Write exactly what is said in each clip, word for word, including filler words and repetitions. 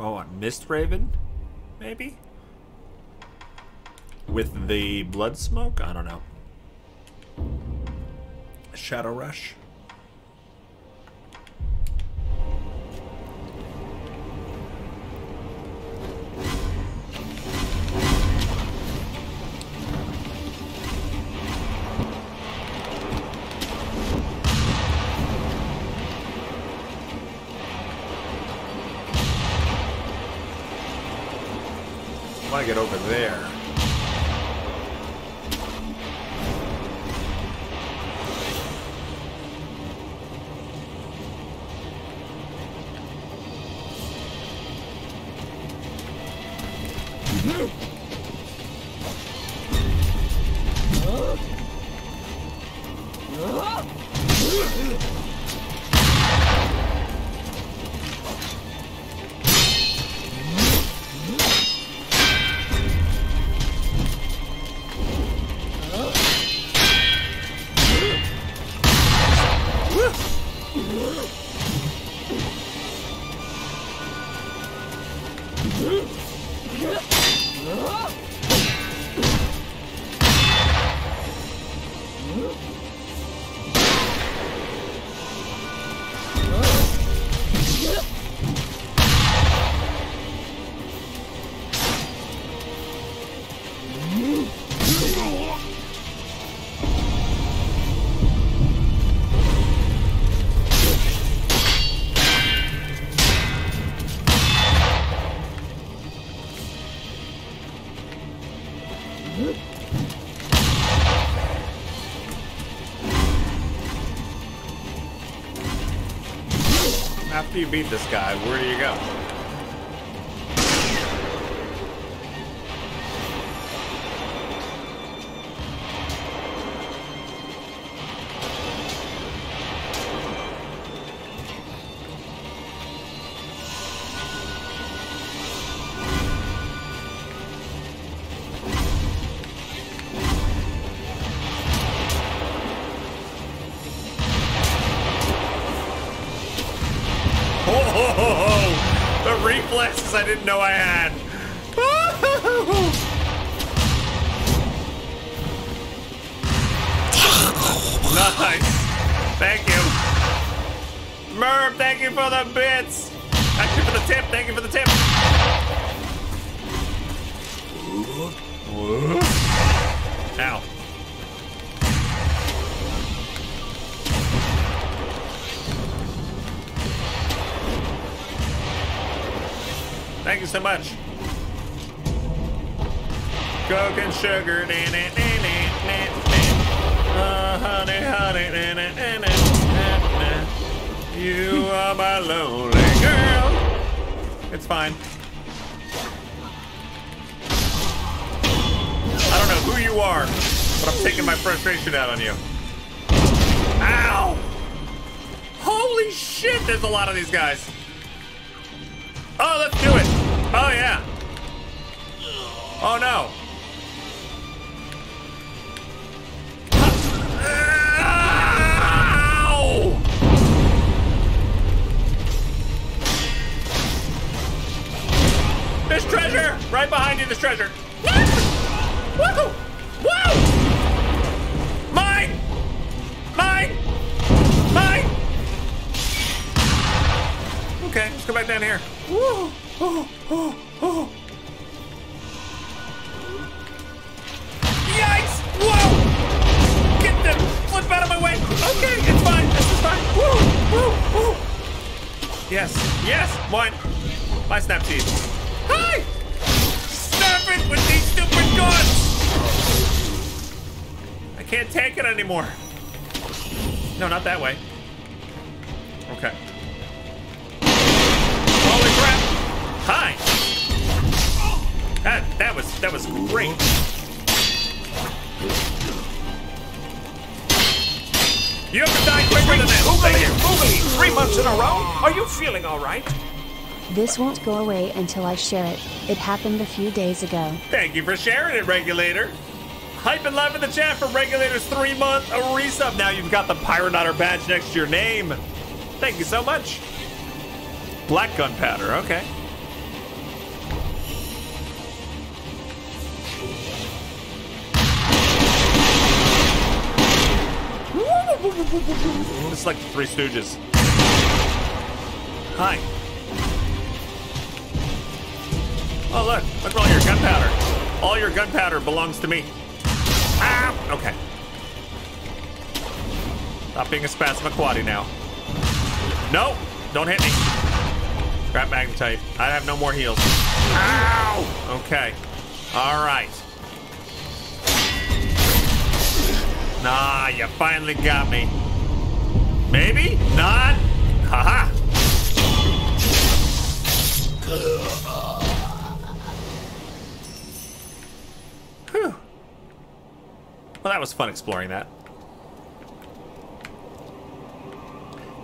Oh, on Mist Raven? Maybe? With the blood smoke? I don't know. Shadow Rush? I want to get over there. After you beat this guy, where do you go? I didn't know I had. Nice. Thank you. Murph, thank you for the bits. Thank you for the tip. Thank you for the tip. Ow. Thank you so much. Coke and sugar. Uh, honey, honey. You are my lonely girl. It's fine. I don't know who you are, but I'm taking my frustration out on you. Ow! Holy shit, there's a lot of these guys. Oh, let's do it. Oh, yeah. Oh, no. Ow! There's treasure. Right behind you, there's treasure. Woo! Woo! Mine! Mine! Mine! Okay, let's go back down here. Woo! Oh, oh, oh. Yikes! Whoa! Get them! Flip out of my way! Okay, it's fine. This is fine. Woo! Woo! Woo! Yes. Yes! Mine. My snap teeth. Hi! Snap it with these stupid guns! I can't take it anymore. No, not that way. Okay. Hi! That that was that was great. You have to die quicker than that. Thank you. Movie. Three months in a row? Are you feeling all right? This won't go away until I share it. It happened a few days ago. Thank you for sharing it, Regulator. Hype and love in the chat for Regulator's three-month resub. Now you've got the Pyranotter badge next to your name. Thank you so much. Black gunpowder. Okay. It's like the Three Stooges. Hi. Oh, look. Look at all your gunpowder. All your gunpowder belongs to me. Ah! Okay. Stop being a spasmaquatty now. No! Don't hit me. Grab magnetite. I have no more heals. Ow! Okay. All right. Nah, you finally got me. Maybe? Not? Haha. Whew. Well, that was fun exploring that.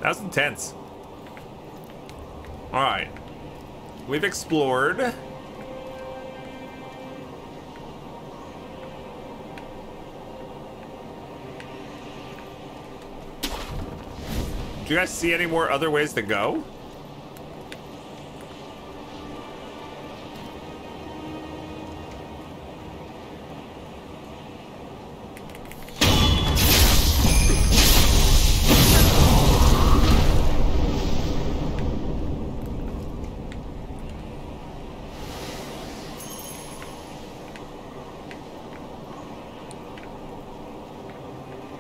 That was intense. All right. We've explored. Do you guys see any more other ways to go?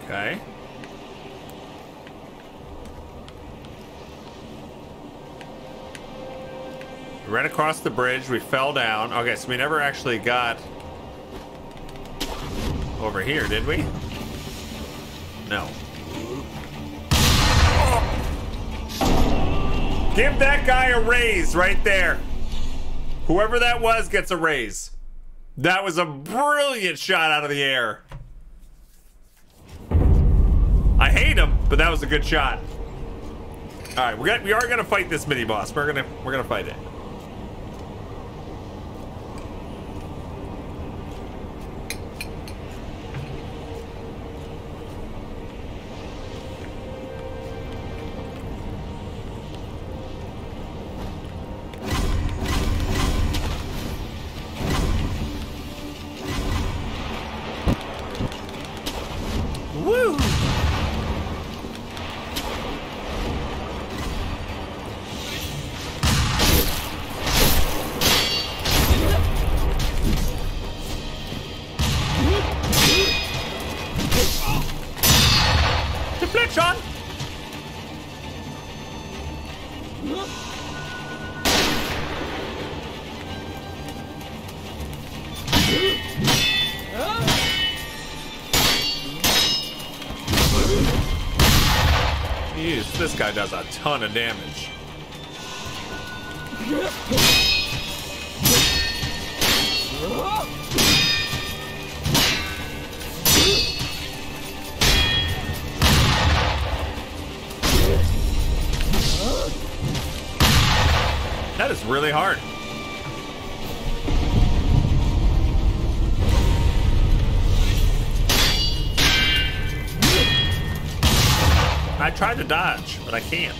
Okay. We ran across the bridge, we fell down. Okay, so we never actually got over here, did we? No. Oh. Give that guy a raise right there. Whoever that was gets a raise. That was a brilliant shot out of the air. I hate him, but that was a good shot. All right, we're gonna, we are gonna fight this mini boss. We're gonna we're gonna fight it. This guy does a ton of damage. That is really hard. I tried to dodge, but I can't.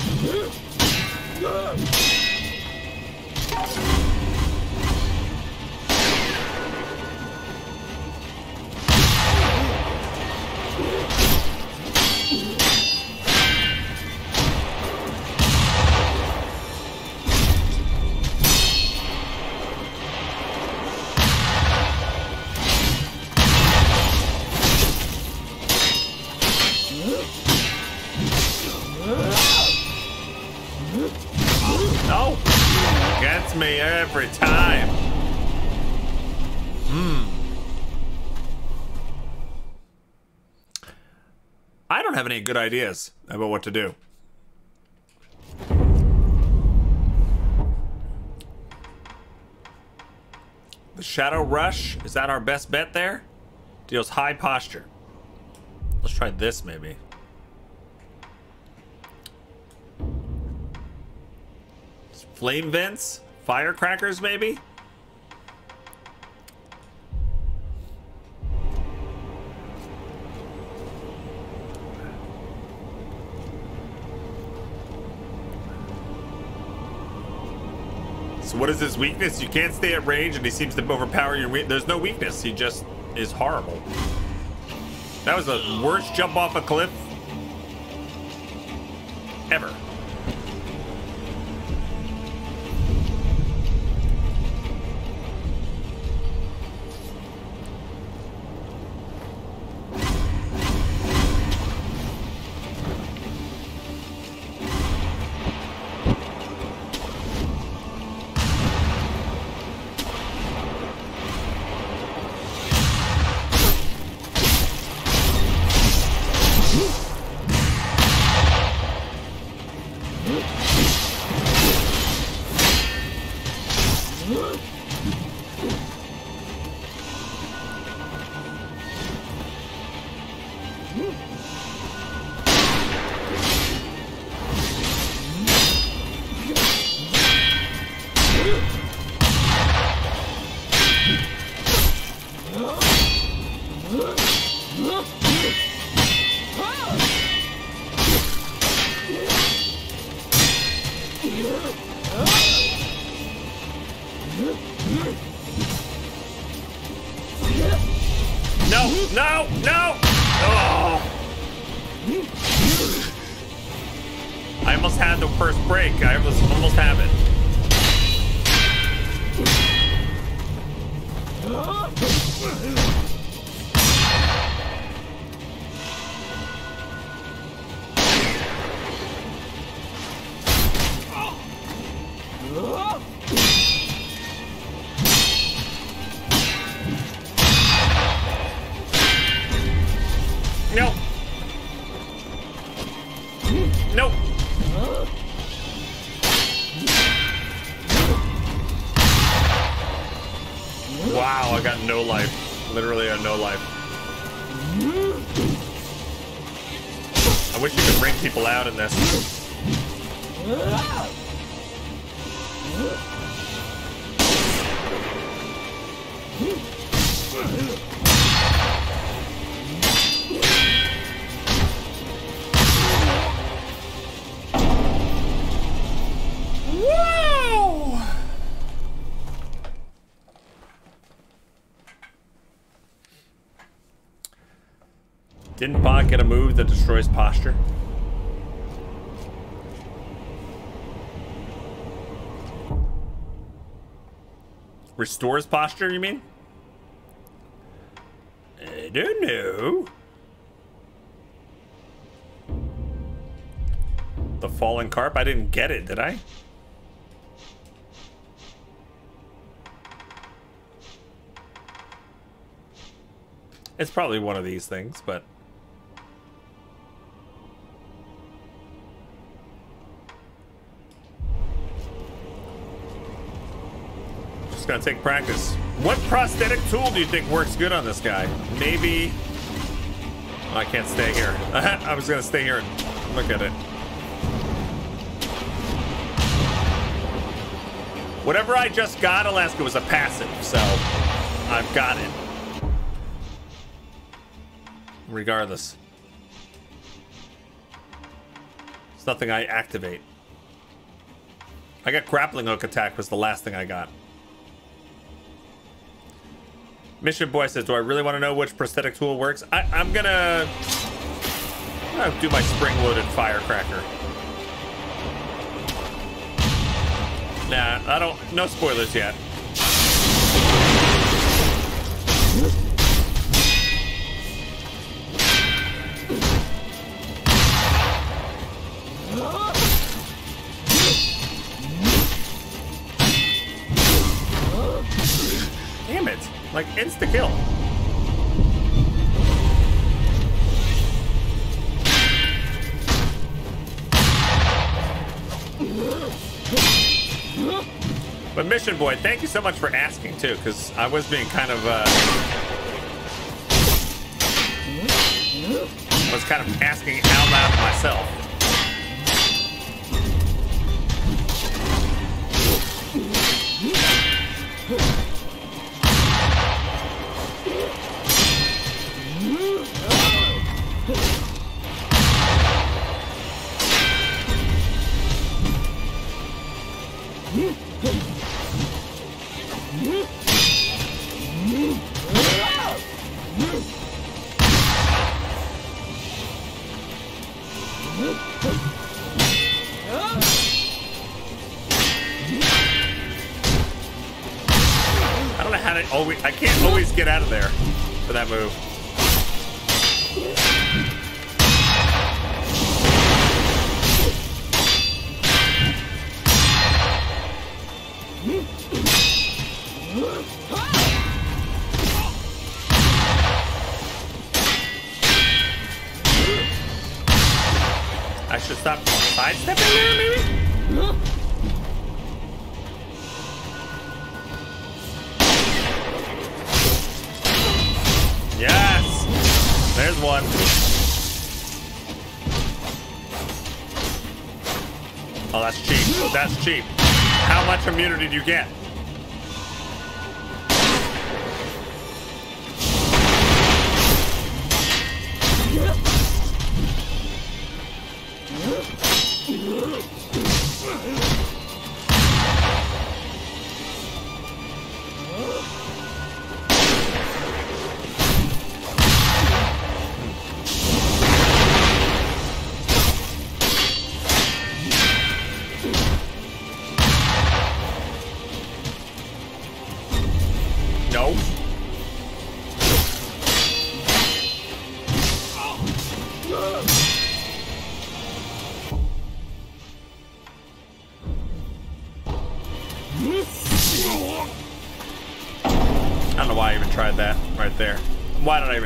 Every time. Hmm. I don't have any good ideas about what to do. The Shadow Rush, is that our best bet there? Deals high posture. Let's try this maybe. Flame vents? Firecrackers, maybe? So what is his weakness? You can't stay at range and he seems to overpower your weakness. There's no weakness. He just is horrible. That was the worst jump off a cliff ever. Didn't Bog get a move that destroys posture? Restores posture, you mean? I don't know. The fallen carp? I didn't get it, did I? It's probably one of these things, but... gonna take practice. What prosthetic tool do you think works good on this guy? Maybe oh, I can't stay here. I was gonna stay here and look at it. Whatever I just got, Alaska, was a passive, so I've got it. Regardless. It's nothing I activate. I got grappling hook attack was the last thing I got. Mission Boy says, do I really want to know which prosthetic tool works? I, I'm gonna, I'm gonna do my spring-loaded firecracker. Nah, I don't, no spoilers yet. Damn it. Like, insta kill. But Mission Boy, thank you so much for asking too, because I was being kind of uh I was kind of asking out loud myself. I always I can't always get out of there for that move. I should stop sidestepping there, maybe? Yes! There's one. Oh, that's cheap. That's cheap. How much immunity do you get?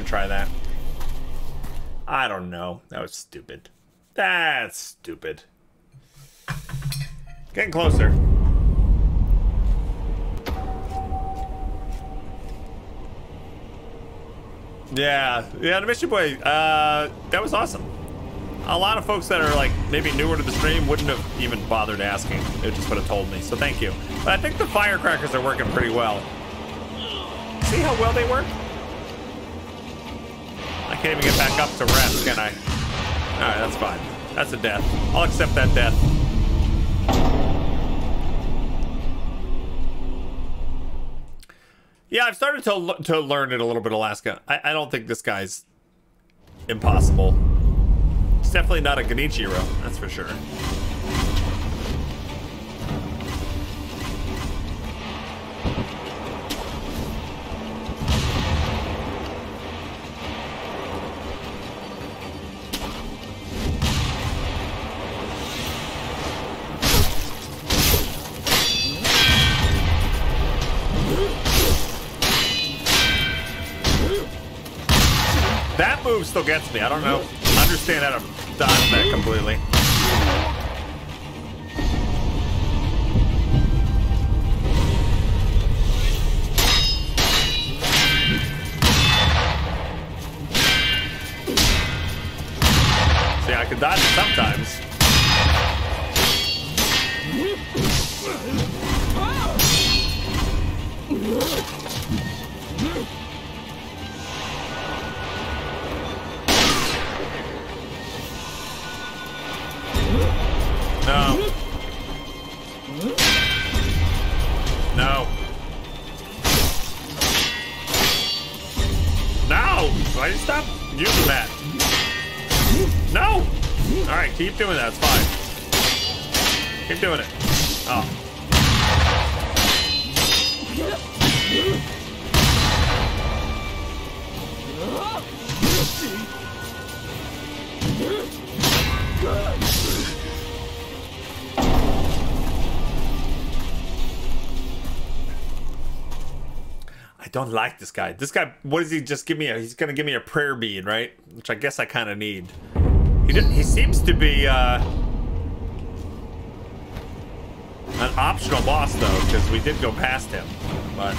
Try that. I don't know. That was stupid. That's stupid. Getting closer. Yeah, yeah, the Mission Boy, uh, that was awesome. A lot of folks that are like maybe newer to the stream wouldn't have even bothered asking. They just would have told me, so thank you. But I think the firecrackers are working pretty well. See how well they work? I can't even get back up to rest, can I? Alright, that's fine. That's a death. I'll accept that death. Yeah, I've started to, to learn it a little bit, Alaska. I, I don't think this guy's impossible. It's definitely not a Genichiro, that's for sure. Still gets me. I don't know. I understand how to dodge that completely. See, I can dodge it sometimes. No. No. No! Why did you stop using that? No! Alright, keep doing that. It's fine. Keep doing it. Oh. Don't like this guy. This guy, what is he just give me a, he's gonna give me a prayer bead, right? Which I guess I kind of need. He didn't, he seems to be uh, an optional boss though, because we did go past him, but.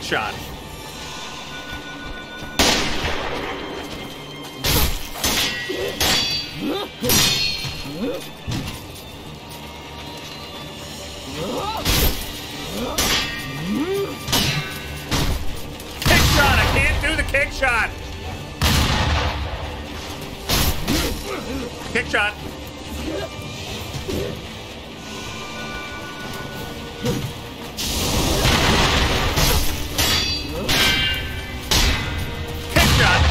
Shot. shot. Kick shot. Kick shot.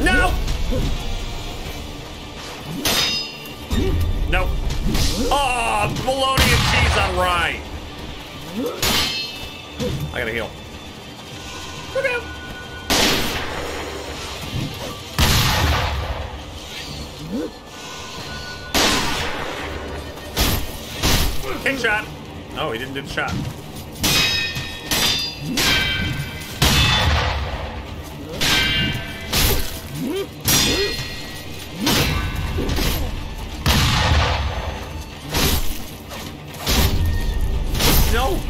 No. Nope. Oh, bologna and cheese on rye. I gotta heal. Okay. Kick shot. Oh, he didn't do the shot. No.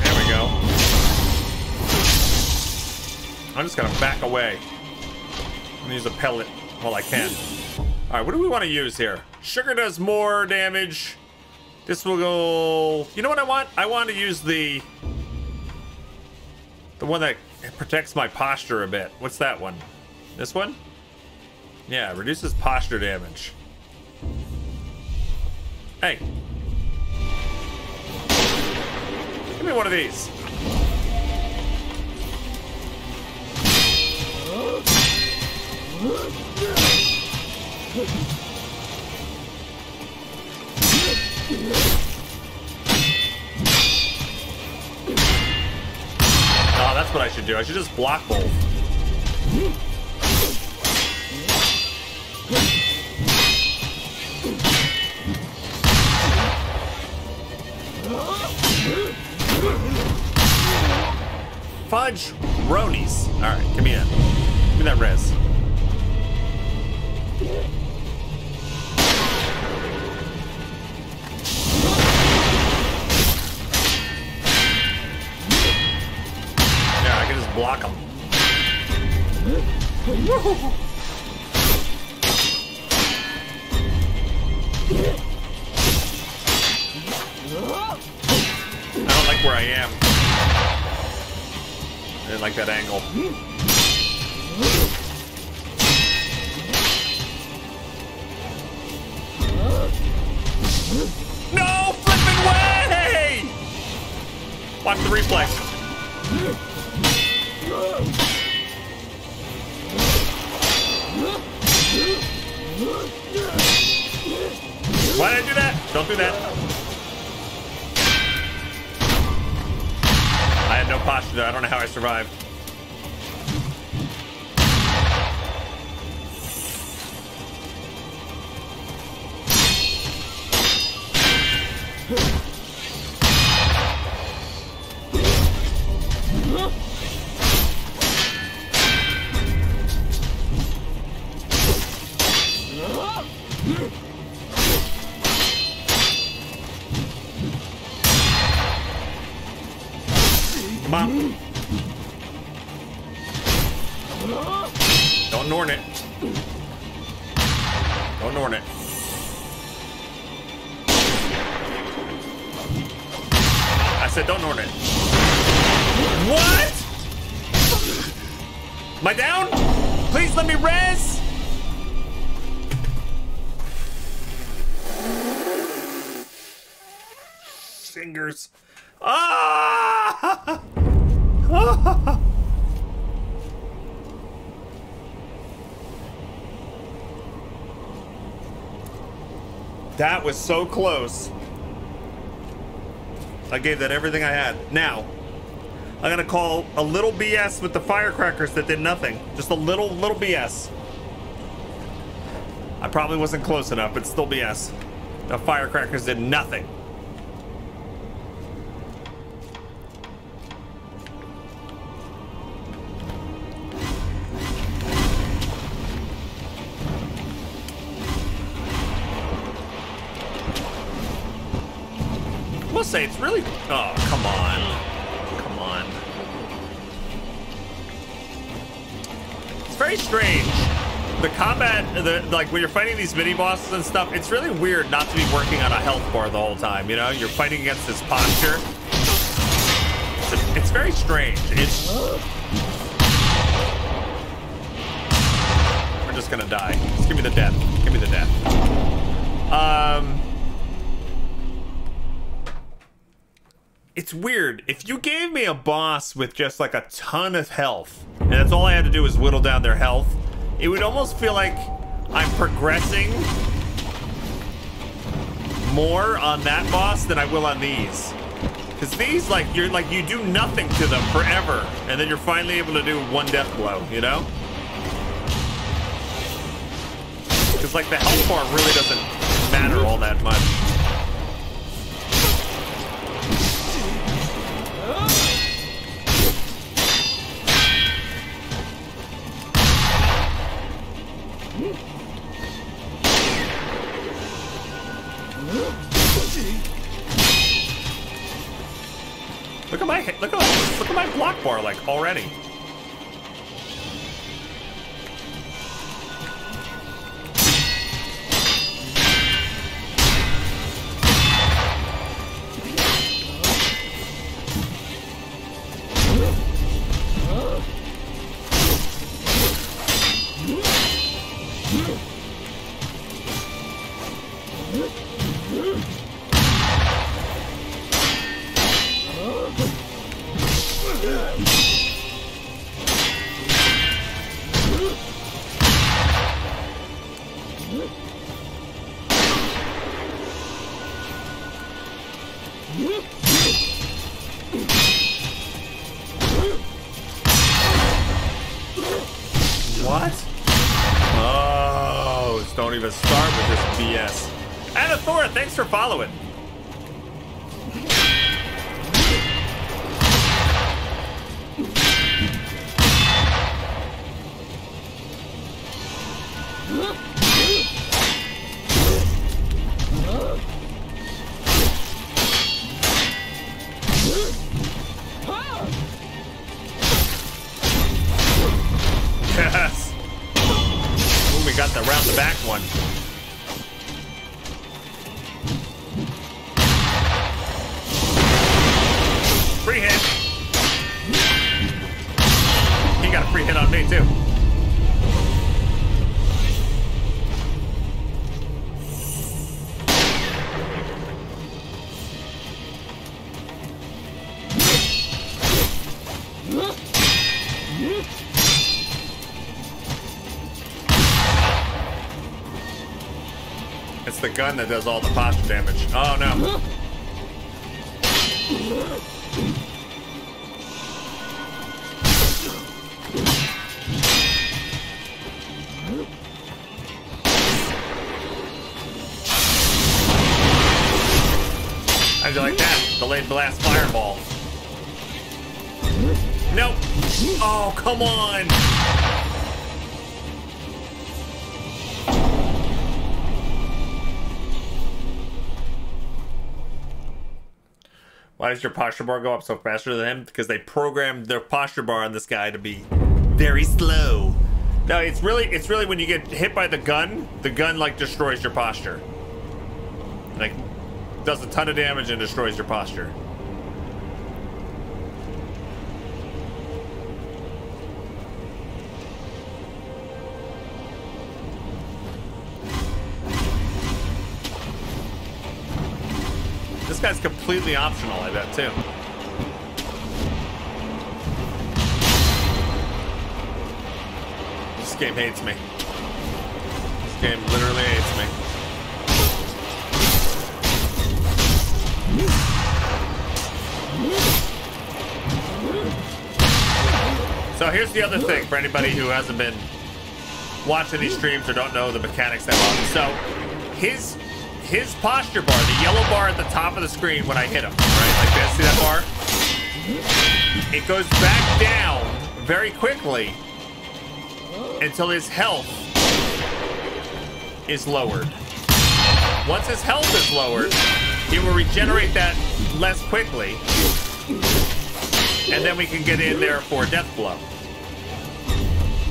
There we go. I'm just gonna back away. I'm gonna use a pellet while I can. All right, what do we want to use here? Sugar does more damage. This will go. You know what I want? I want to use the the one that protects my posture a bit. What's that one? This one? Yeah, reduces posture damage. Hey. Give me one of these. Oh, that's what I should do. I should just block both. Fudge Ronies. All right, come in. Give me that res. Yeah, I can just block them. I don't like where I am. I didn't like that angle. No flipping way! Watch the replay. Why did I do that? Don't do that. I had no posture there. I don't know how I survived. That was so close. I gave that everything I had. Now, I'm gonna call a little B S with the firecrackers that did nothing. Just a little, little B S. I probably wasn't close enough, but still B S. The firecrackers did nothing. Say it's really. Oh, come on. Come on. It's very strange. The combat, the, like when you're fighting these mini bosses and stuff, it's really weird not to be working on a health bar the whole time. You know, you're fighting against this posture. It's a It's very strange. It's... We're just gonna die. Just give me the death. Give me the death. Um... It's weird. If you gave me a boss with just like a ton of health, and that's all I had to do is whittle down their health, it would almost feel like I'm progressing more on that boss than I will on these. Because these, like, you're like, you do nothing to them forever, and then you're finally able to do one death blow, you know? Because, like, the health bar really doesn't matter all that much. Look at my hit, look at look at my block bar like already. Follow it. Yes. Ooh, we got the round the back one. Free hit. He got a free hit on me too. It's the gun that does all the posture damage. Oh no. How'd you like that? Delayed blast fireball. Nope. Oh, come on. Why does your posture bar go up so faster than him? Because they programmed their posture bar on this guy to be very slow. No, it's really, it's really when you get hit by the gun, the gun like destroys your posture. Like, does a ton of damage and destroys your posture. This guy's completely optional, I bet, too. This game hates me. This game literally hates me. So here's the other thing for anybody who hasn't been watching these streams or don't know the mechanics that well. So his... His posture bar, the yellow bar at the top of the screen when I hit him, right? Like, you guys see that bar? It goes back down very quickly until his health is lowered. Once his health is lowered, he will regenerate that less quickly, and then we can get in there for a death blow.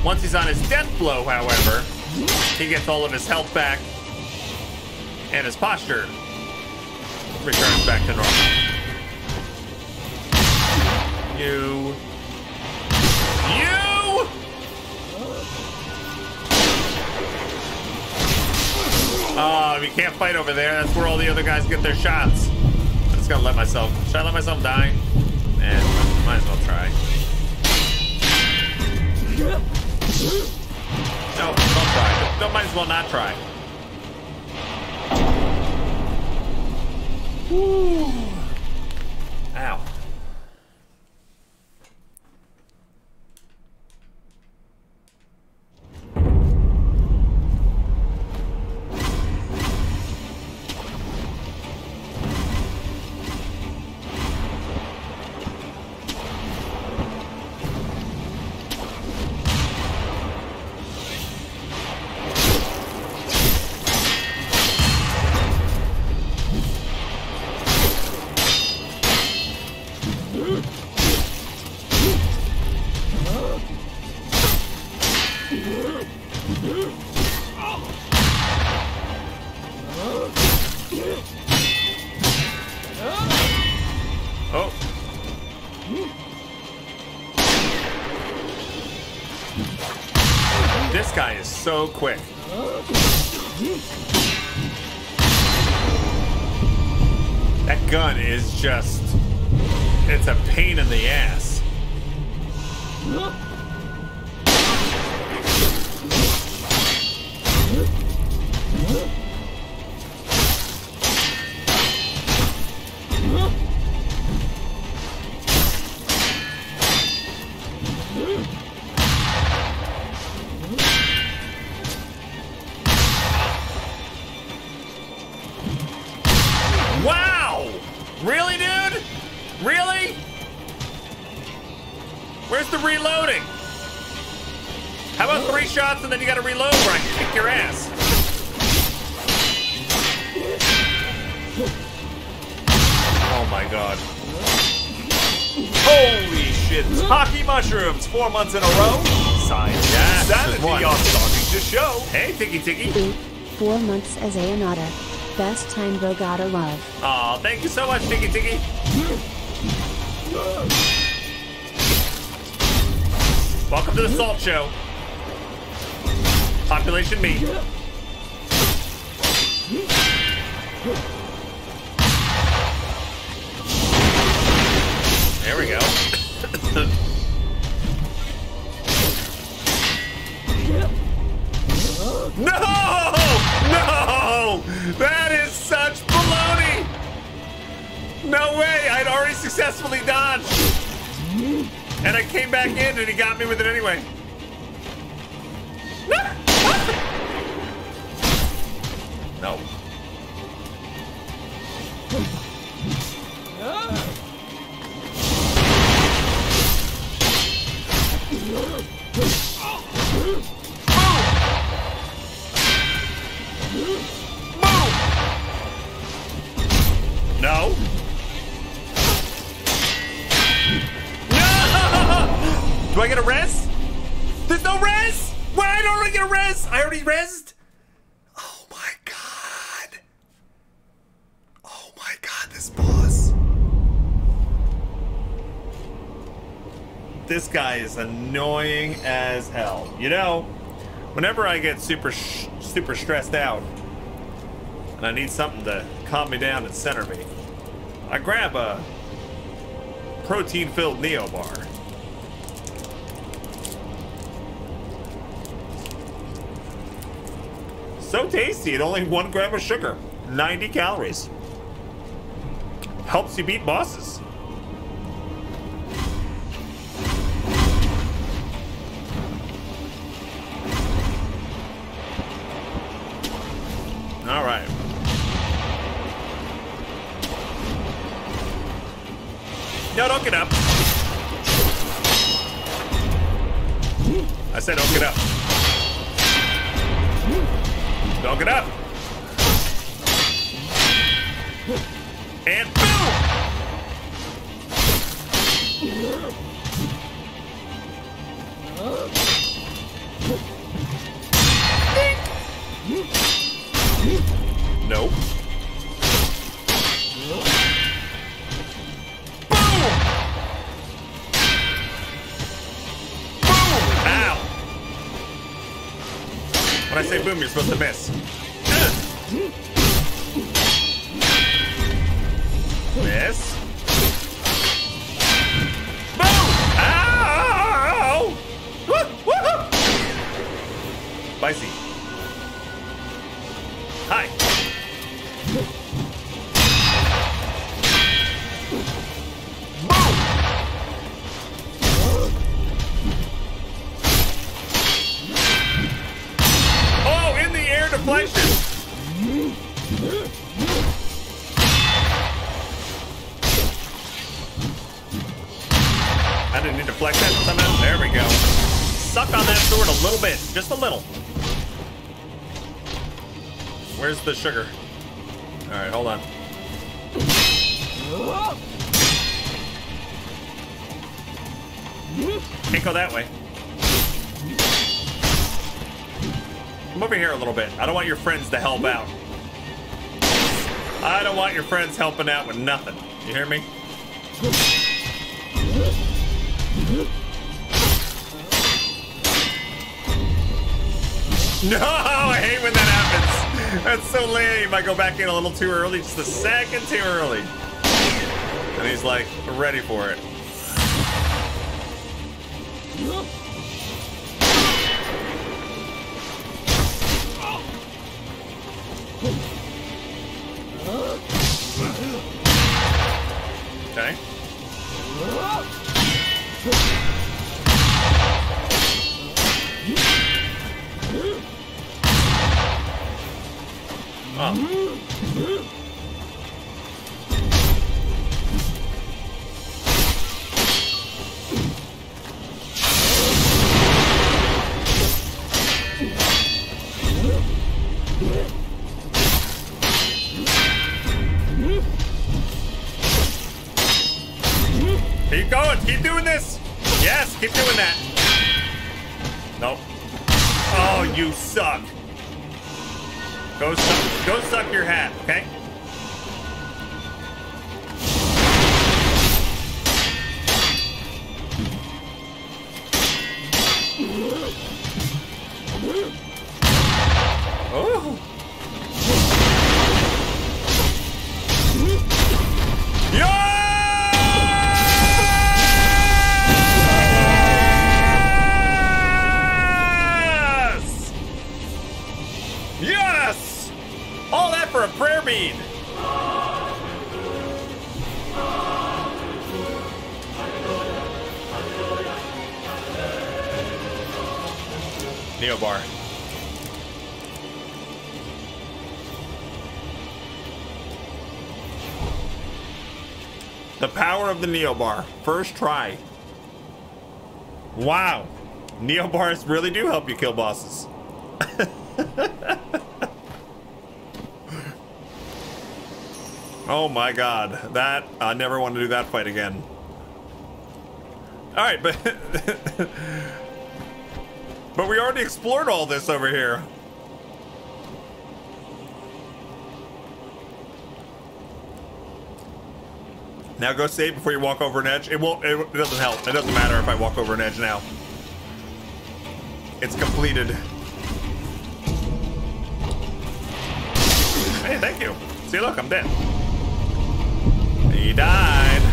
Once he's on his death blow, however, he gets all of his health back, and his posture returns back to normal. You. You! Oh, we can't fight over there. That's where all the other guys get their shots. I'm just gonna let myself. Should I let myself die? Eh, might as well try. No, don't try. Don't might as well not try. Woo. Ow. So quick. That gun is just, it's a pain in the ass. And then you gotta reload where I can kick your ass. Oh my god. Holy shit. Hockey mushrooms, four months in a row. Sign that. Sanity on starting to show. Hey, Tiki Tiki. Eight, four months as Ayanata. Best time Bog Otter love. Aw, oh, thank you so much, Tiki Tiki. Welcome to the Salt Show. Population me. There we go. No! No! That is such baloney! No way! I'd already successfully dodged. And I came back in and he got me with it anyway. No. This guy is annoying as hell. You know, whenever I get super, sh super stressed out and I need something to calm me down and center me, I grab a protein-filled Neobar. So tasty at only one gram of sugar, ninety calories. Helps you beat bosses. All right. No, don't get up. I said don't get up. Don't get up. And boom! Nope. Boom! say boom, you're supposed to miss. Uh. Miss. Boom! Ow! Woo! Woo! Spicy. Hi. I didn't need to flex that somehow. There we go. Suck on that sword a little bit. Just a little. Where's the sugar? Alright, hold on. Can't go that way. Come over here a little bit. I don't want your friends to help out. I don't want your friends helping out with nothing. You hear me? No, I hate when that happens. That's so lame. I go back in a little too early, just a second too early. And he's like, ready for it. Okay. Oh. Keep going. Keep doing this. Yes, keep doing that. Nope. Oh, you suck. Go suck, go suck your hat, okay? Oh. Yes! Yes! All that for a prayer bead. Neobar. The power of the Neobar. First try. Wow. Neobars really do help you kill bosses. Oh my god, that, I never want to do that fight again. Alright, but... but we already explored all this over here. Now go save before you walk over an edge. It won't, it, it doesn't help. It doesn't matter if I walk over an edge now. It's completed. Hey, thank you. See, look, I'm dead. He died. All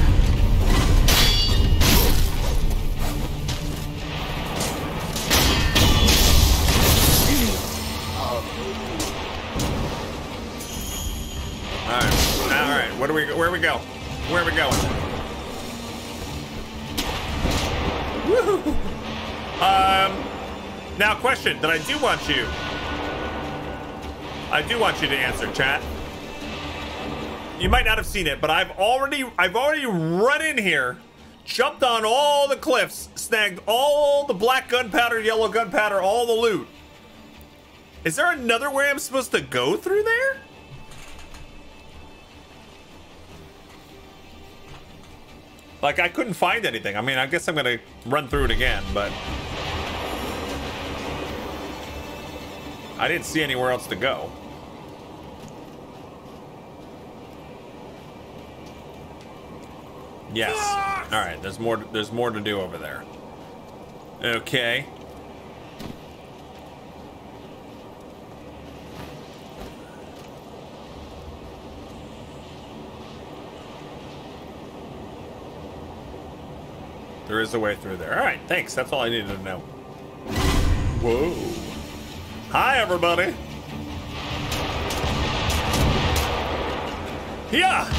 right, all right. Where do we? Where we go? Where are we going? Woo-hoo. Um. Now, question that I do want you. I do want you to answer, chat. You might not have seen it, but I've already I've already run in here, jumped on all the cliffs, snagged all the black gunpowder, yellow gunpowder, all the loot. Is there another way I'm supposed to go through there? Like, I couldn't find anything. I mean, I guess I'm gonna run through it again, but I didn't see anywhere else to go. Yes. All right. There's more. There's more to do over there. Okay. There is a way through there. All right, thanks. That's all I needed to know. Whoa. Hi, everybody. Yeah.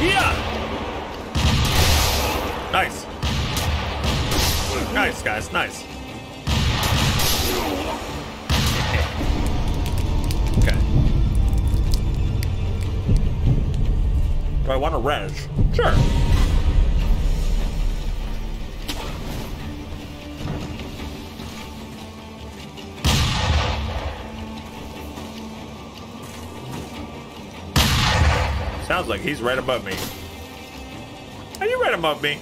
Yeah. Nice. Nice, guys. Nice. Okay. Do I want a reg? Sure. Sounds like he's right above me. Are you right above me?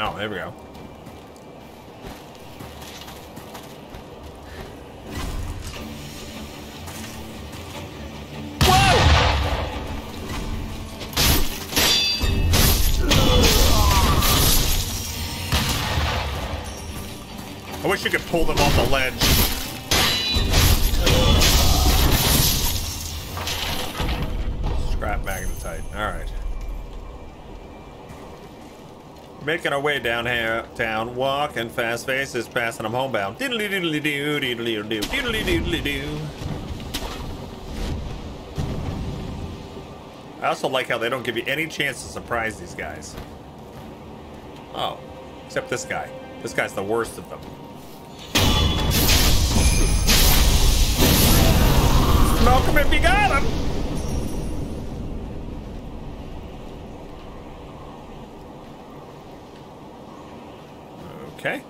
Oh, there we go. Whoa! I wish you could pull them off the ledge. Making our way down here, town, walking fast, faces passing. I'm homebound. Diddly diddly doo, diddly doo, diddly diddly doo. I also like how they don't give you any chance to surprise these guys. Oh, except this guy. This guy's the worst of them. Smoke him if you got him. Okay.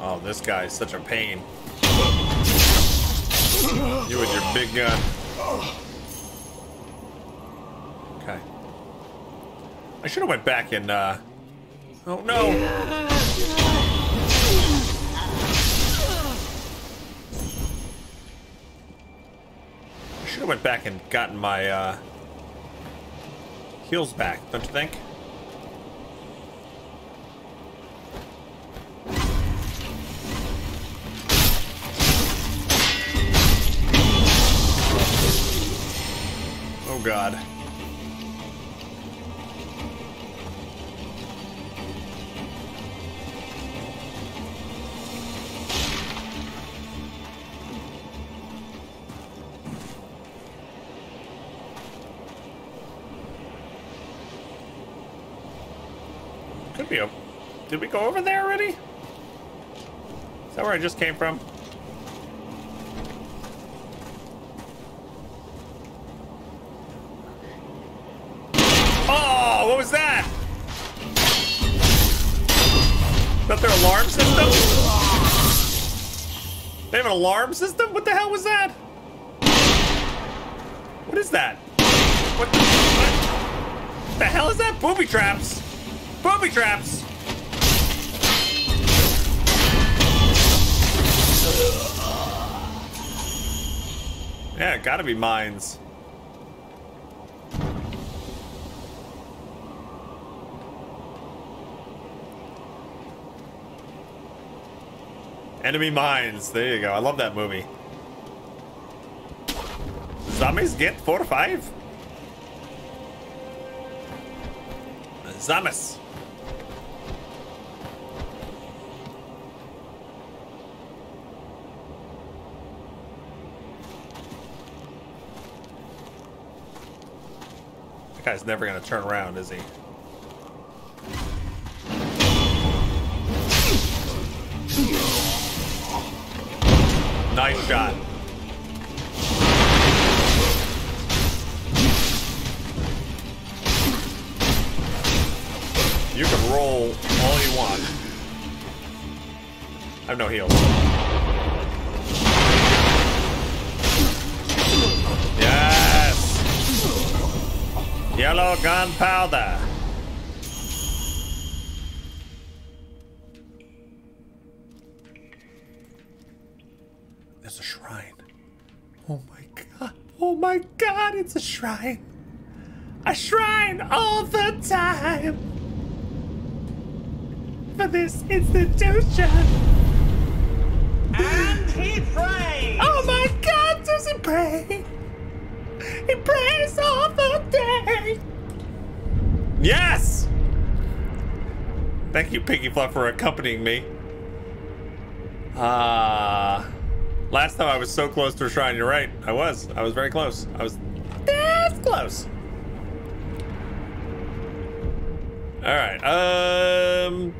Oh, this guy is such a pain. You with your big gun. Okay. I should have went back and, uh... oh, no! I went back and gotten my uh, heels back, don't you think? Oh, God. Did we go over there already? Is that where I just came from? Oh, what was that? Is that their alarm system? They have an alarm system? What the hell was that? What is that? What the, what the hell is that? Booby traps. Booby traps. Yeah, gotta be mines. Enemy mines. There you go. I love that movie. Zombies get four or five. Zombies. That guy's never gonna turn around, is he? Nice shot. You can roll all you want. I have no heals. Yellow gunpowder. There's a shrine. Oh my god. Oh my god, it's a shrine. A shrine all the time. for this institution. And he prays. Oh my God, does he pray? He prays all the day. Yes. Thank you, Piggy Fluff, for accompanying me. Ah. Uh, last time I was so close to a shrine. You're right. I was. I was very close. I was that close. All right. Um,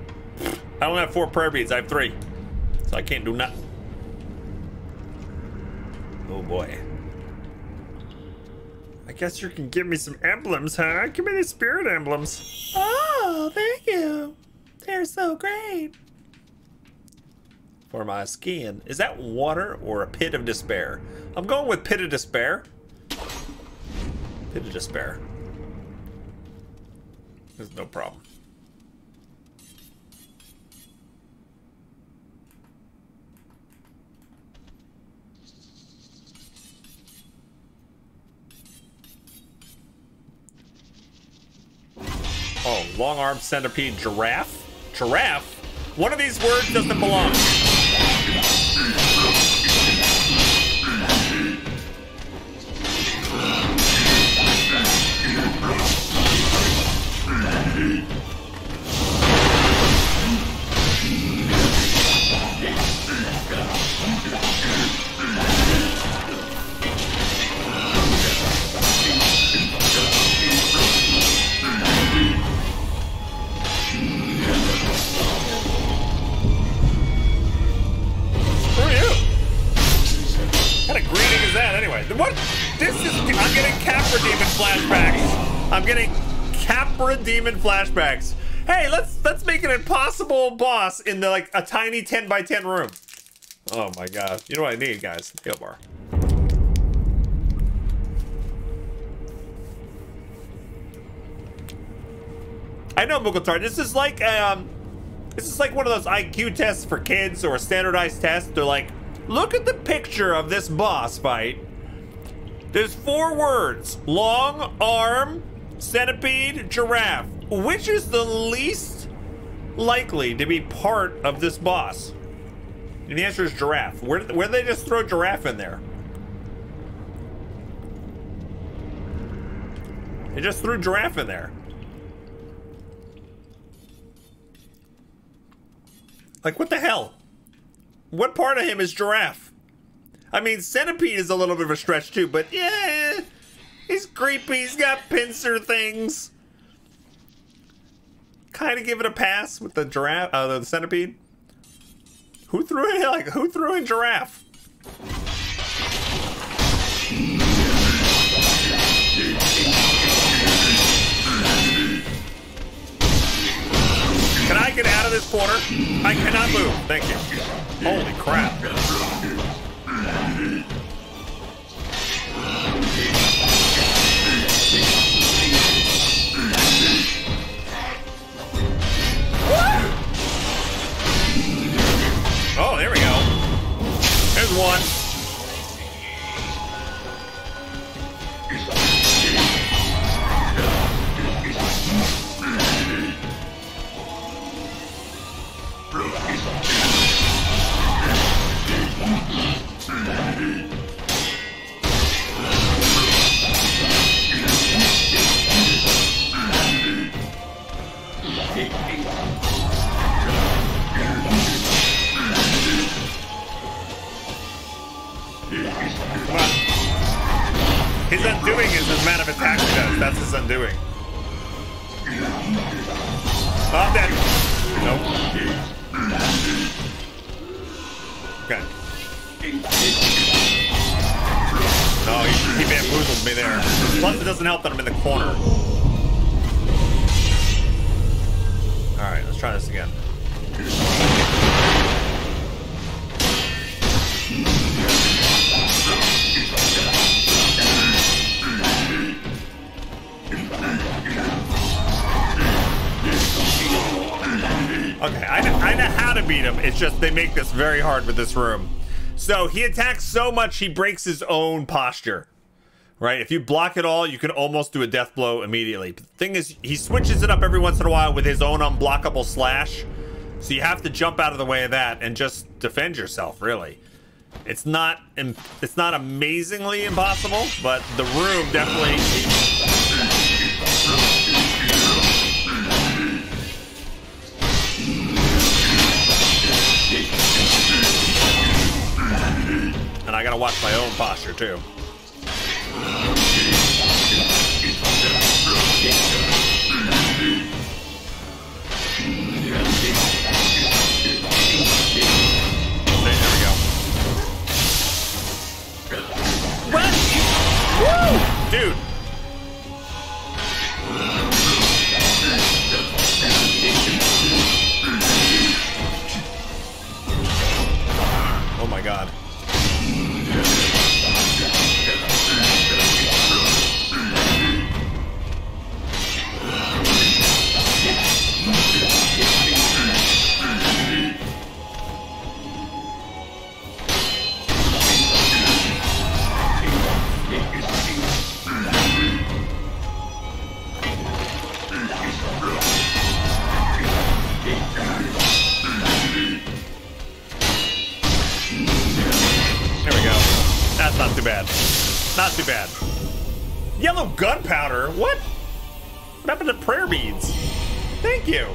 I only have four prayer beads. I have three, so I can't do nothing. Oh boy. I guess you can give me some emblems, huh? Give me the spirit emblems. Oh, thank you. They're so great. For my skin. Is that water or a pit of despair? I'm going with pit of despair. Pit of despair. There's no problem. Oh, long arm centipede giraffe? Giraffe? One of these words doesn't belong. What? This is... I'm getting Capra Demon flashbacks. I'm getting Capra Demon flashbacks. Hey, let's let's make an impossible boss in the like a tiny ten by ten room. Oh my God. You know what I need, guys? Neobar. I know, Mugeltar. This is like um, this is like one of those I Q tests for kids or a standardized test. They're like, look at the picture of this boss fight. There's four words: long arm, centipede, giraffe. Which is the least likely to be part of this boss? And the answer is giraffe. Where where did they just throw giraffe in there? They just threw giraffe in there. Like, what the hell? What part of him is giraffe? I mean, centipede is a little bit of a stretch too, but yeah, he's creepy. He's got pincer things. Kind of give it a pass with the giraffe, uh, the centipede. Who threw in like who threw in giraffe? Can I get out of this corner? I cannot move. Thank you. Holy crap. Oh, there we go. There's one. His undoing is the amount of attacks he does. That's his undoing. Oh, I'm dead. Nope. Okay. No, oh, he, he bamboozled me there. Plus, it doesn't help that I'm in the corner. Alright, let's try this again. Okay, I know, I know how to beat him. It's just they make this very hard with this room. So he attacks so much he breaks his own posture, right? If you block it all, you can almost do a death blow immediately. But the thing is, he switches it up every once in a while with his own unblockable slash. So you have to jump out of the way of that and just defend yourself, really. It's not it's not amazingly impossible, but the room definitely... And I gotta watch my own posture, too. Woo! Dude. Oh my god. Not too bad. Not too bad. Yellow gunpowder? What? What happened to prayer beads? Thank you.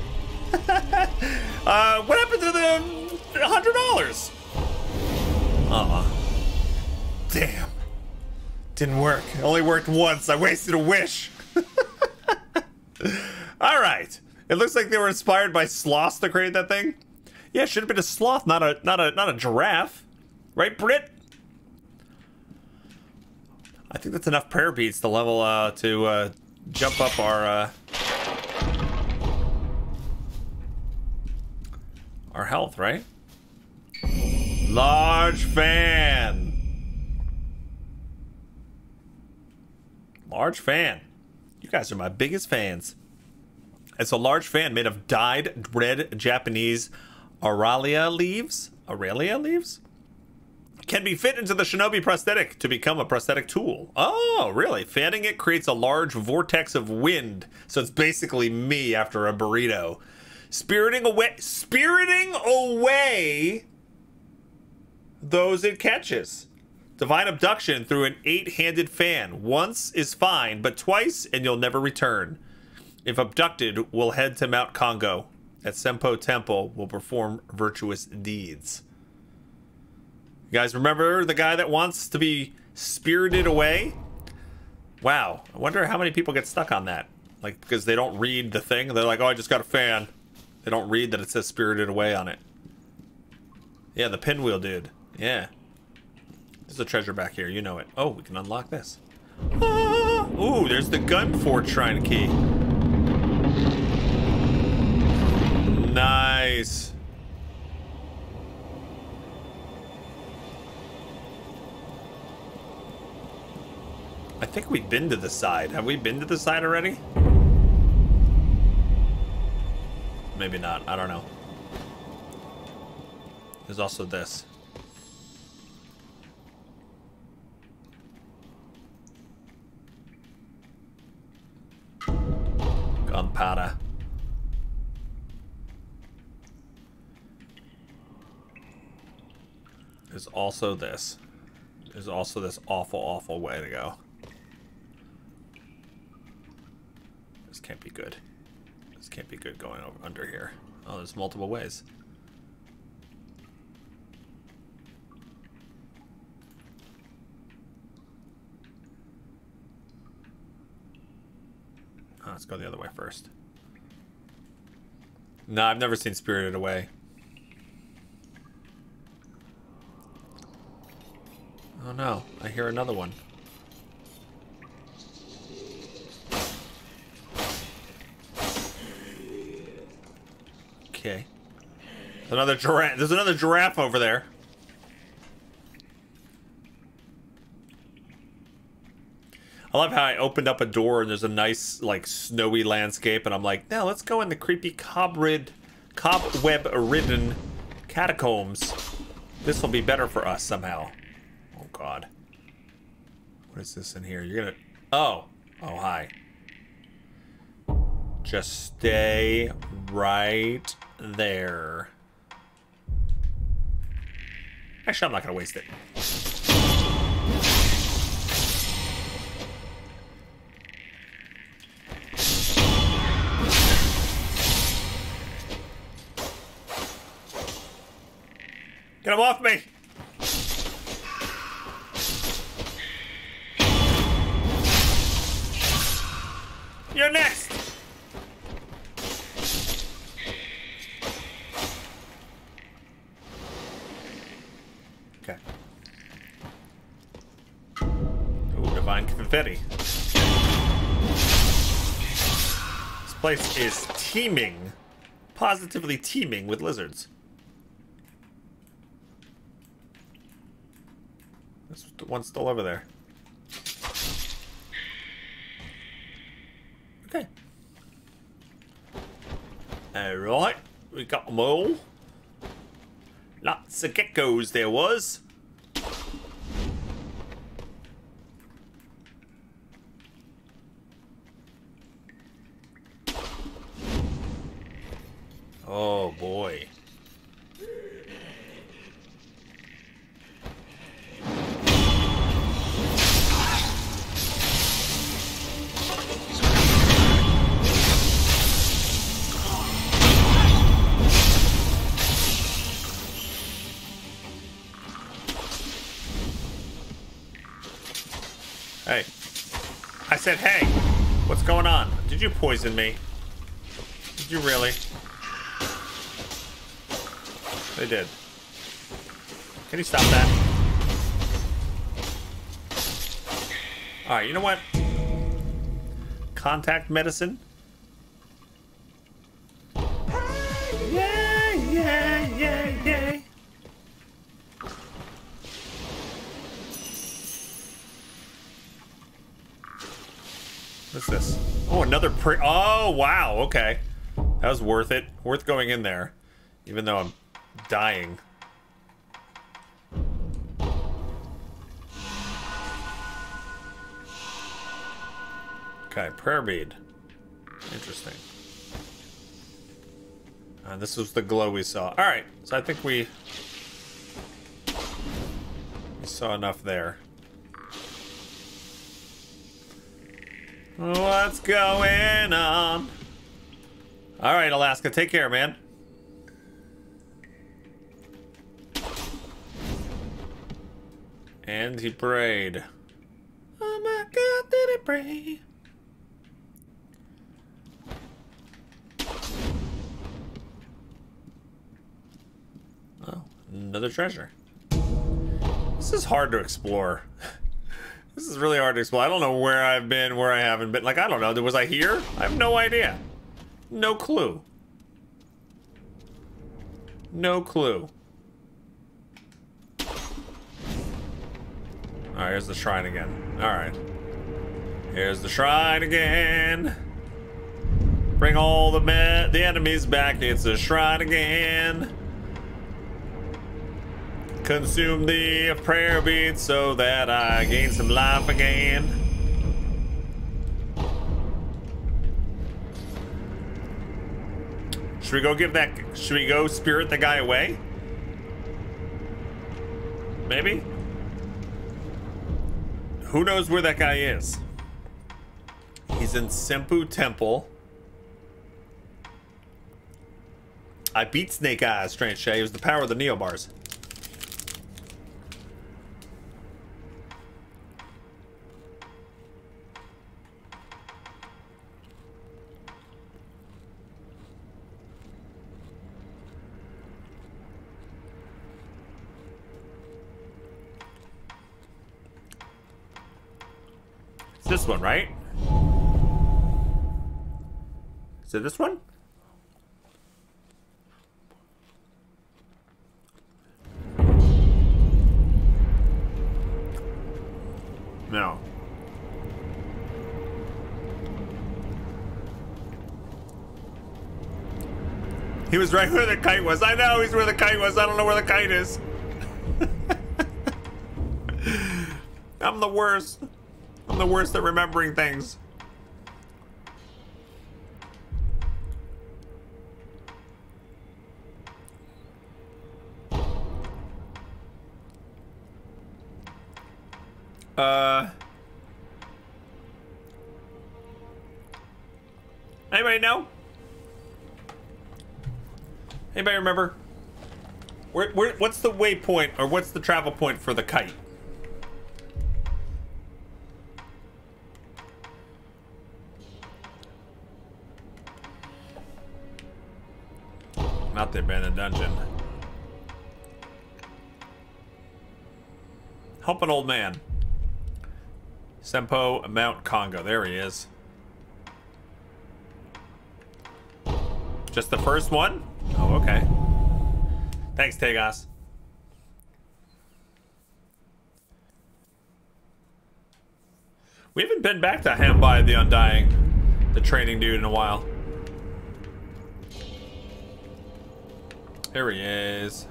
uh, what happened to the one hundred dollars? Uh-uh. Damn. Didn't work. It only worked once. I wasted a wish. All right. It looks like they were inspired by sloths to create that thing. Yeah, it should have been a sloth, not a, not a, not a giraffe. Right, Britt? I think that's enough prayer beads to level, uh, to, uh, jump up our, uh, our health, right? Large fan. Large fan. You guys are my biggest fans. It's a large fan made of dyed red Japanese Aralia leaves. Aralia leaves? Can be fit into the Shinobi prosthetic to become a prosthetic tool. Oh, really? Fanning it creates a large vortex of wind. So it's basically me after a burrito. Spiriting away, spiriting away those it catches. Divine abduction through an eight-handed fan. Once is fine, but twice and you'll never return. If abducted, we'll head to Mount Kongo. At Senpou Temple, we'll perform virtuous deeds. You guys remember the guy that wants to be spirited away? Wow, I wonder how many people get stuck on that. Like, because they don't read the thing. They're like, oh, I just got a fan. They don't read that it says spirited away on it. Yeah, the pinwheel dude. Yeah. There's a treasure back here. You know it. Oh, we can unlock this. Ah! Ooh, there's the Gun Forge Shrine key. Nice. I think we've been to the side. Have we been to the side already? Maybe not. I don't know. There's also this. Gunpowder. There's also this. There's also this awful, awful way to go. This can't be good. This can't be good going over under here. Oh, there's multiple ways. Oh, let's go the other way first. No, I've never seen Spirited Away. Oh no, I hear another one. Okay. There's another giraffe. There's another giraffe over there. I love how I opened up a door and there's a nice, like, snowy landscape, and I'm like, now let's go in the creepy cobrid, cobweb-ridden catacombs. This will be better for us somehow. Oh God. What is this in here? You're gonna. Oh. Oh hi. Just stay right there. Actually, I'm not going to waste it. Get him off me! You're next! Okay. Ooh, divine confetti. This place is teeming, positively teeming with lizards. There's one still over there. Okay. Alright, we got them all. Lots of geckos there was. Oh boy. Hey, I said, hey, what's going on? Did you poison me? Did you really? They did. Can you stop that? All right, you know what? Contact medicine. Yeah, yeah, yeah, yeah. What's this? Oh, another pre- Oh, wow. Okay. That was worth it. Worth going in there. Even though I'm dying. Okay, prayer bead. Interesting. Uh, this was the glow we saw. Alright, so I think we... we saw enough there. What's going on? All right, Alaska, take care, man. And he prayed. Oh my God, did he pray? Oh, another treasure. This is hard to explore. This is really hard to explain. I don't know where I've been, where I haven't been. Like, I don't know. Was I here? I have no idea. No clue. No clue. All right, here's the shrine again. All right. Here's the shrine again. Bring all the me the enemies back. It's the shrine again. Consume the prayer bead so that I gain some life again. Should we go give that, should we go spirit the guy away? Maybe? Who knows where that guy is? He's in Senpou Temple. I beat Snake Eyes, Strange Shay. It was the power of the Neobars. This one, right? Is it this one? No. He was right where the kite was. I know he's where the kite was. I don't know where the kite is. I'm the worst. I'm the worst at remembering things. Uh. Anybody know? Anybody remember? Where, where, what's the waypoint, or what's the travel point for the kite? Not the abandoned dungeon. Help an old man. Senpou, Mount Kongo. There he is. Just the first one? Oh, okay. Thanks, Tegas. We haven't been back to Hambai the Undying, the training dude, in a while. Here he is.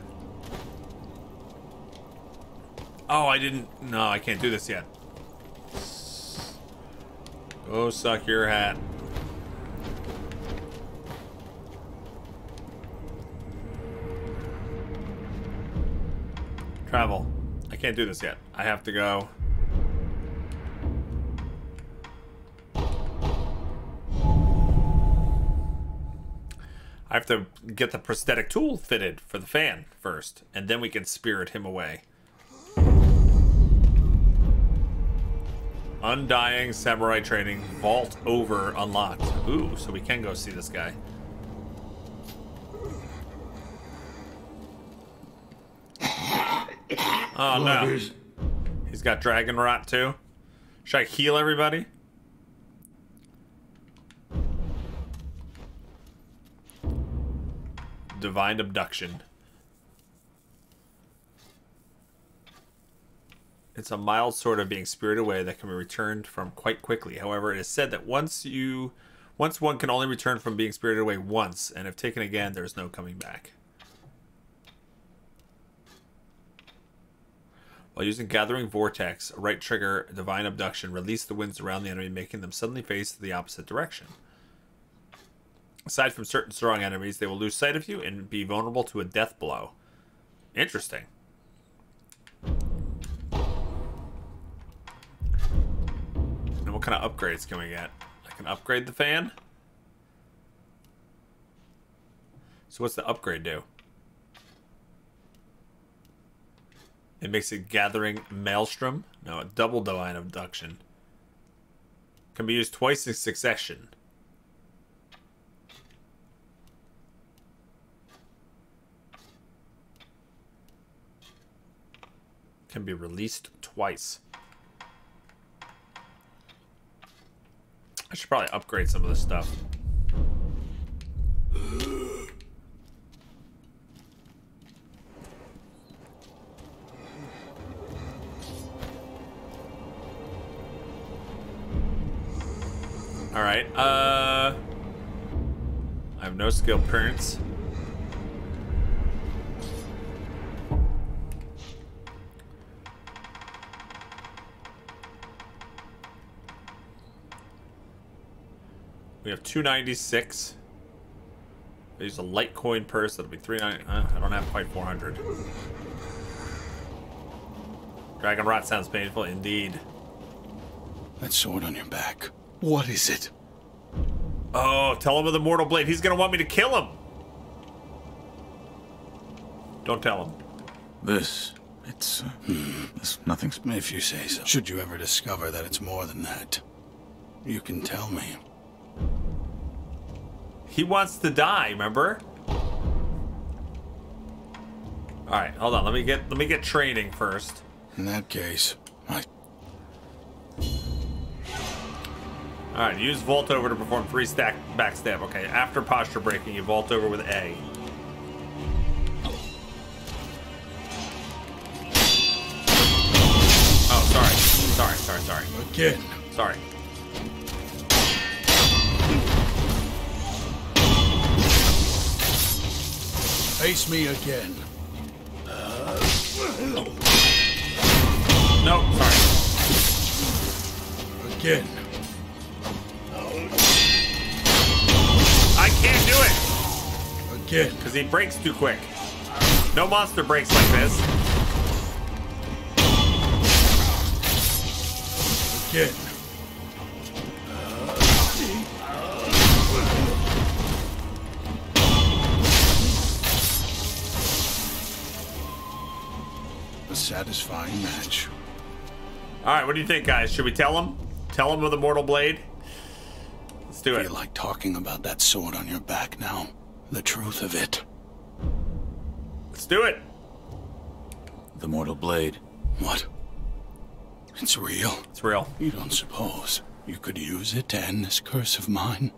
Oh, I didn't. No, I can't do this yet. Go suck your hat. Travel. I can't do this yet. I have to go. I have to get the prosthetic tool fitted for the fan first, and then we can spirit him away. Undying Samurai Training Vault Over unlocked. Ooh, so we can go see this guy. Oh no. He's got dragon rot too. Should I heal everybody? Divine abduction. It's a mild sort of being spirited away that can be returned from quite quickly. However, it is said that once you once one can only return from being spirited away once, and if taken again, there's no coming back. While using Gathering Vortex, right trigger, Divine Abduction, release the winds around the enemy, making them suddenly face the opposite direction. Aside from certain strong enemies, they will lose sight of you and be vulnerable to a death blow. Interesting. And what kind of upgrades can we get? I can upgrade the fan. So what's the upgrade do? It makes it Gathering Maelstrom. No, a double Divine Abduction. Can be used twice in succession. Can be released twice. I should probably upgrade some of this stuff. All right, uh, I have no skill points. We have two ninety-six. I use a Litecoin purse, that'll be three ninety. Uh, I don't have quite four hundred. Dragon Rot sounds painful indeed. That sword on your back. What is it? Oh, tell him of the Mortal Blade. He's gonna want me to kill him. Don't tell him. This, it's, uh, hmm, this, nothing's, if you say so. Should you ever discover that it's more than that, you can tell me. He wants to die, remember? All right, hold on. Let me get, let me get training first. In that case, I... Alright, use vault over to perform three stack backstab. Okay, after posture breaking, you vault over with A. Oh, sorry. Sorry, sorry, sorry. Again. Sorry. Face me again. Uh, no, sorry. Again. I can't do it! Again. Because he breaks too quick. No monster breaks like this. shit. A satisfying match. All right, what do you think, guys? Should we tell him? Tell him with the Mortal Blade? Let's do it. I feel like talking about that sword on your back now. The truth of it. Let's do it. The Mortal Blade. What? It's real. It's real. You don't suppose you could use it to end this curse of mine?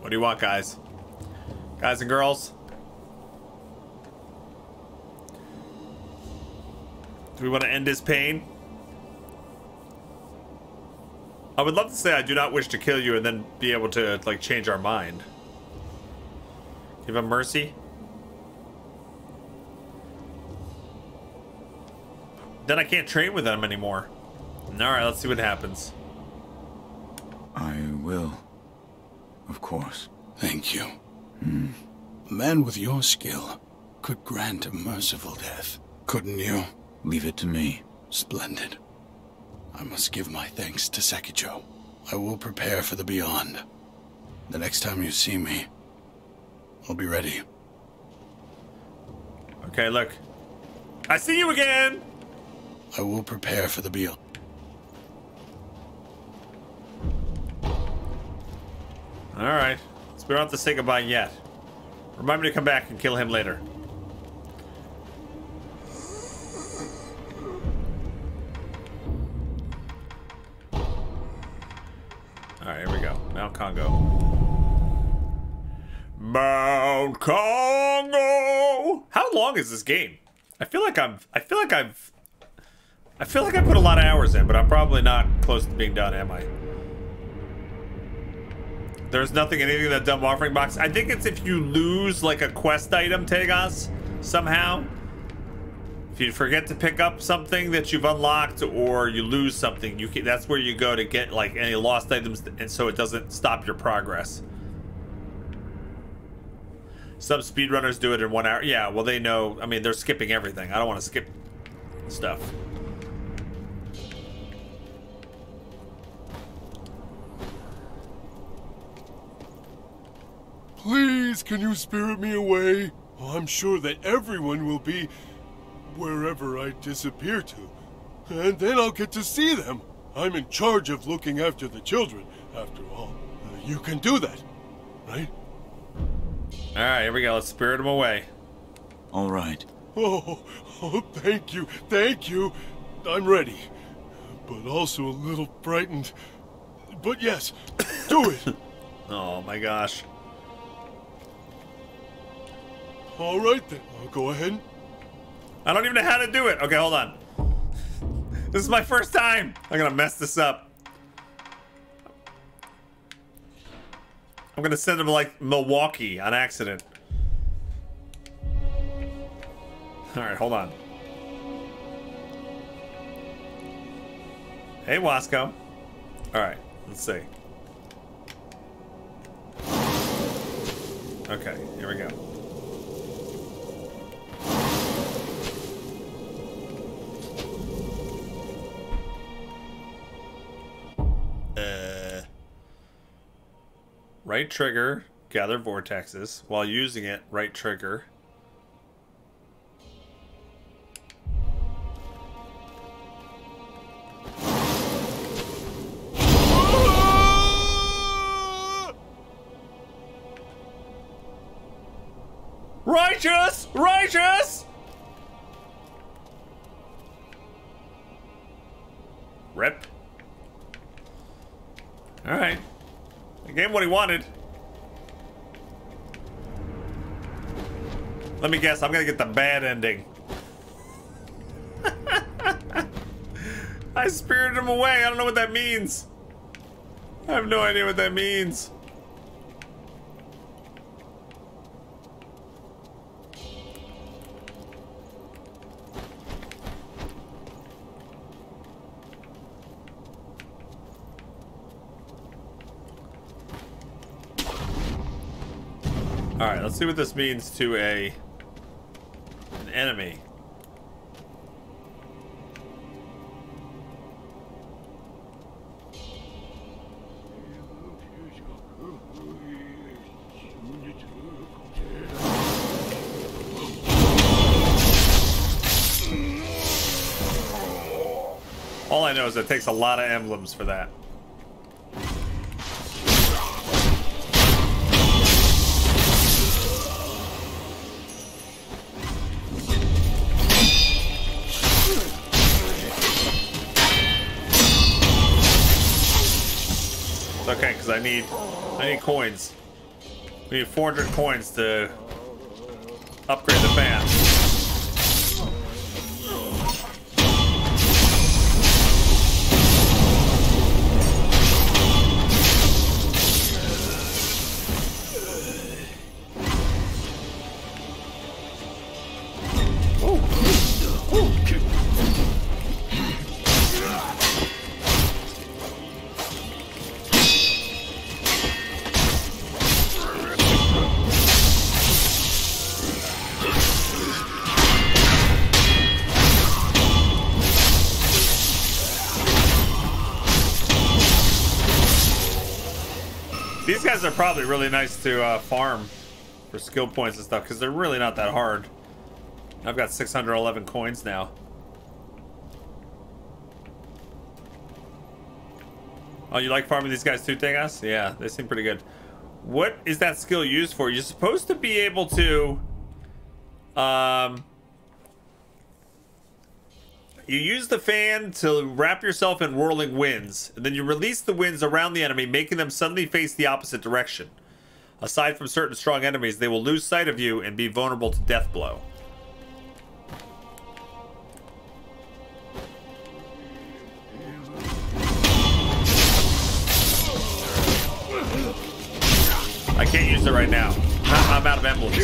What do you want, guys? Guys and girls? Do we want to end his pain? I would love to say I do not wish to kill you and then be able to, like, change our mind. Give him mercy. Then I can't train with him anymore. Alright, let's see what happens. I will. Of course. Thank you. Hmm. A man with your skill could grant a merciful death, couldn't you? Leave it to me. Splendid. I must give my thanks to Sekicho. I will prepare for the beyond. The next time you see me, I'll be ready. Okay, look. I see you again! I will prepare for the beyond. Alright. So we don't have to say goodbye yet. Remind me to come back and kill him later. Alright, here we go. Mount Kongo. Mount Kongo! How long is this game? I feel like I'm I feel like I've I feel like I put a lot of hours in, but I'm probably not close to being done, am I? There's nothing in anything in that dumb offering box. I think it's if you lose like a quest item, Tegas, somehow. If you forget to pick up something that you've unlocked, or you lose something, you can, that's where you go to get like any lost items, and so it doesn't stop your progress. Some speedrunners do it in one hour. Yeah, well they know. I mean, they're skipping everything. I don't want to skip stuff. Please, can you spirit me away? Oh, I'm sure that everyone will be wherever I disappear to, and then I'll get to see them. I'm in charge of looking after the children, after all. Uh, you can do that, right? All right, here we go. Let's spirit them away. All right. Oh, oh, thank you, thank you. I'm ready, but also a little frightened. But yes, do it. Oh my gosh. All right then, I'll go ahead. I don't even know how to do it. Okay, hold on. This is my first time. I'm gonna mess this up. I'm gonna send him to, like, Milwaukee on accident. All right, hold on. Hey, Wasco. All right, let's see. Okay, here we go. Uh, right trigger, gather vortexes. While using it, right trigger. Righteous! Righteous! Rip. All right, I gave him what he wanted. Let me guess, I'm gonna get the bad ending. I spirited him away. I don't know what that means. I have no idea what that means. Alright, let's see what this means to a an enemy. All I know is it takes a lot of emblems for that. Okay, because I need I need coins. We need four hundred coins to upgrade the fan. These guys are probably really nice to uh, farm for skill points and stuff because they're really not that hard. I've got six hundred eleven coins now. Oh, you like farming these guys too, Tengas? Yeah, they seem pretty good. What is that skill used for? You're supposed to be able to... Um, you use the fan to wrap yourself in whirling winds, and then you release the winds around the enemy, making them suddenly face the opposite direction. Aside from certain strong enemies, they will lose sight of you and be vulnerable to death blow. I can't use it right now. I'm out of emblems.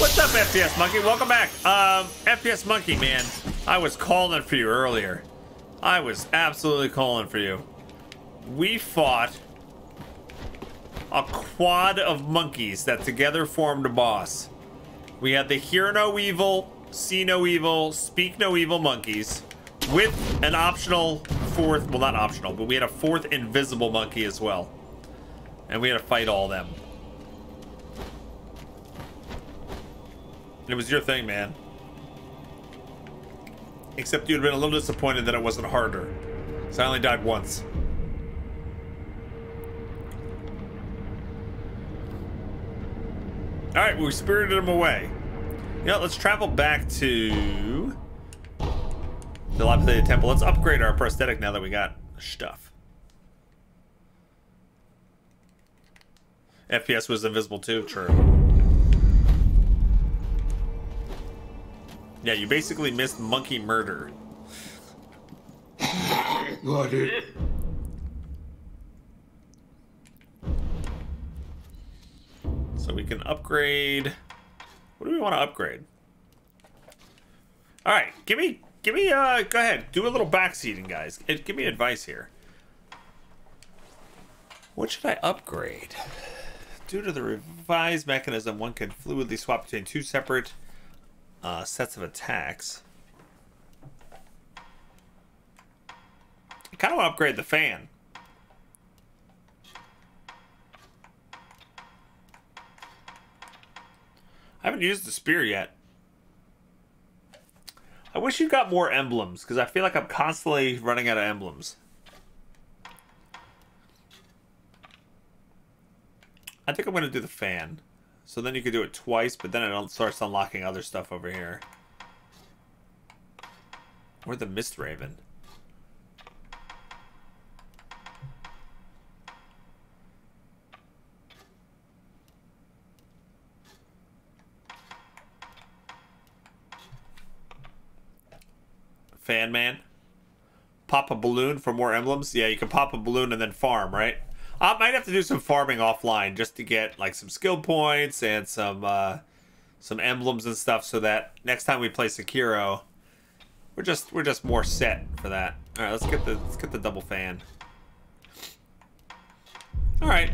What's up, F P S Monkey? Welcome back. Um, F P S Monkey, man, I was calling for you earlier. I was absolutely calling for you. We fought a quad of monkeys that together formed a boss. We had the hear no evil, see no evil, speak no evil monkeys with an optional fourth, well, not optional, but we had a fourth invisible monkey as well. And we had to fight all of them. It was your thing, man. Except you'd been a little disappointed that it wasn't harder. So I only died once. Alright, well, we spirited him away. You know, let's travel back to the Dilapidated Temple. Let's upgrade our prosthetic now that we got stuff. F P S was invisible too, true. Yeah, you basically missed monkey murder. Got it. So we can upgrade. What do we want to upgrade? All right, give me, give me. Uh, go ahead, do a little backseating, guys. Give me advice here. What should I upgrade? Due to the revised mechanism, one can fluidly swap between two separate. Uh, sets of attacks. I kind of want to upgrade the fan. I haven't used the spear yet. I wish you got more emblems because I feel like I'm constantly running out of emblems. I think I'm going to do the fan. So then you could do it twice, but then it starts unlocking other stuff over here. Or the Mist Raven. Fan man. Pop a balloon for more emblems. Yeah, you can pop a balloon and then farm, right? I might have to do some farming offline just to get like some skill points and some uh, some emblems and stuff, so that next time we play Sekiro, we're just we're just more set for that. All right, let's get the let's get the double fan. All right.